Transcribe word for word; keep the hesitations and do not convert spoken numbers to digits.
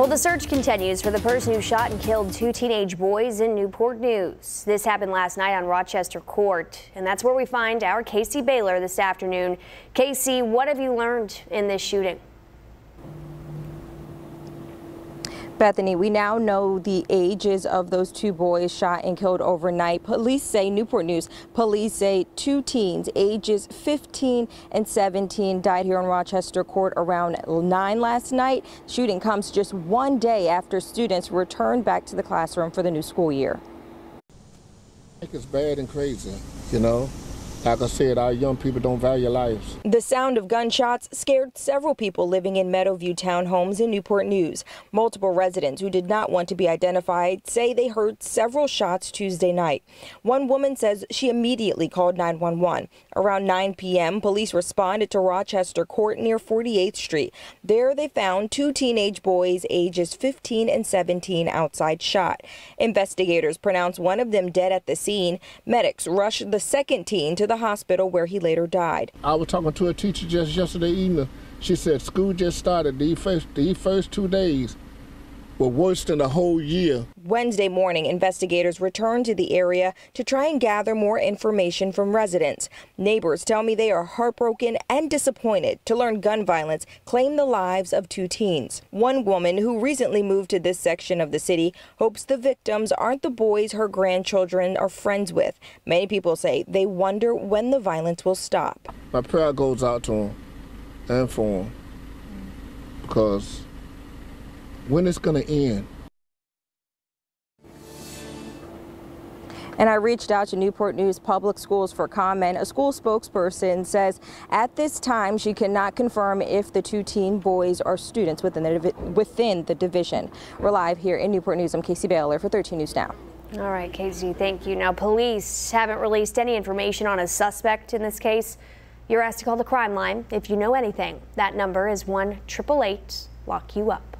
Well, the search continues for the person who shot and killed two teenage boys in Newport News. This happened last night on Rochester Court, and that's where we find our Casey Baylor this afternoon. Casey, what have you learned in this shooting? Bethany, we now know the ages of those two boys shot and killed overnight. Police say, Newport News, police say two teens, ages fifteen and seventeen, died here in Rochester Court around nine last night. Shooting comes just one day after students returned back to the classroom for the new school year. I think it's bad and crazy, you know. Like I said, our young people don't value lives. The sound of gunshots scared several people living in Meadowview townhomes in Newport News. Multiple residents who did not want to be identified say they heard several shots Tuesday night. One woman says she immediately called nine one one. Around nine p m, police responded to Rochester Court near forty-eighth street. There they found two teenage boys ages fifteen and seventeen outside shot. Investigators pronounced one of them dead at the scene. Medics rushed the second teen to the hospital where he later died. I was talking to a teacher just yesterday evening. She said school just started. These first, these first two days were worse than a whole year. Wednesday morning, investigators returned to the area to try and gather more information from residents. Neighbors tell me they are heartbroken and disappointed to learn gun violence claimed the lives of two teens. One woman who recently moved to this section of the city hopes the victims aren't the boys her grandchildren are friends with. Many people say they wonder when the violence will stop. My prayer goes out to them and for them, because when it's going to end. And I reached out to Newport News Public Schools for comment. A school spokesperson says at this time she cannot confirm if the two teen boys are students within the, within the division. We're live here in Newport News. I'm Casey Baylor for thirteen news Now. All right, Casey, thank you. Now, police haven't released any information on a suspect in this case. You're asked to call the crime line if you know anything. That number is one triple eight lock you up.